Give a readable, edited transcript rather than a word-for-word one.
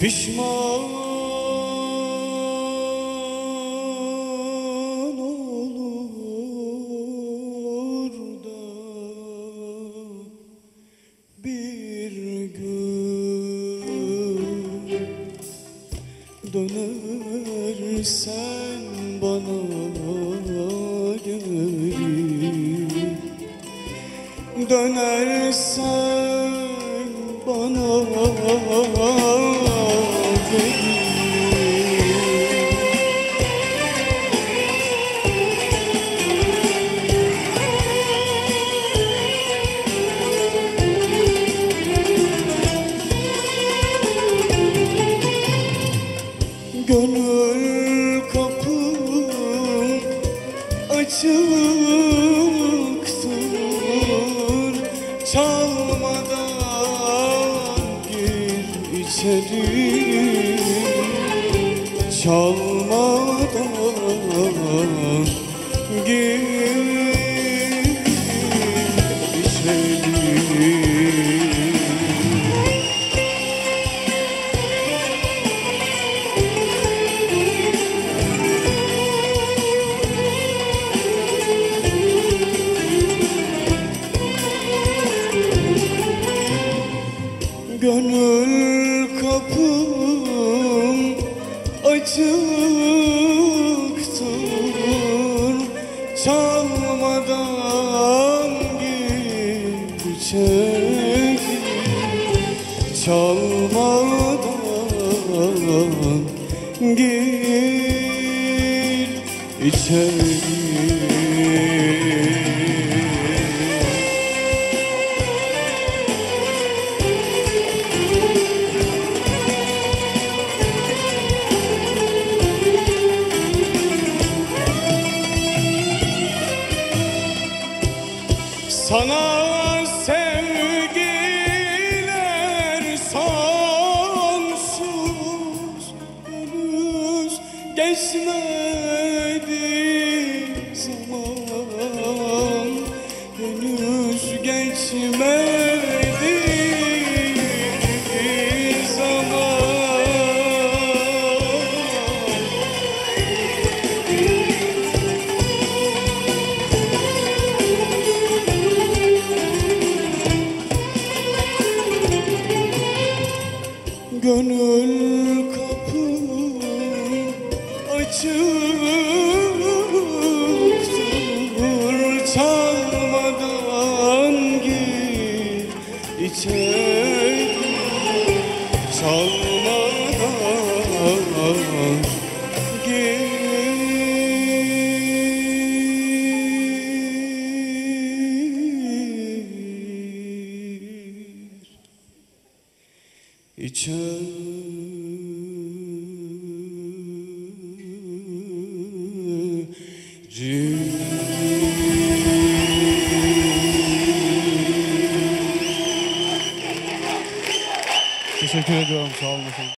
Pişman olur da bir gün dönersen bana gelip dönersen bana gönül kapım açıktır, çalmadan gir içeri, çalmadan gir. Gönül kapım açıktır, çalmadan gir içeri, çalmadan gir içeri. Sana sevgiler sonsuz, henüz geçmedi zaman, henüz geçmedi zaman. Gönül kapım açıktır, çalmadan gir içeri, çalmadan gir içeri. Teşekkür ediyorum, sağ olun.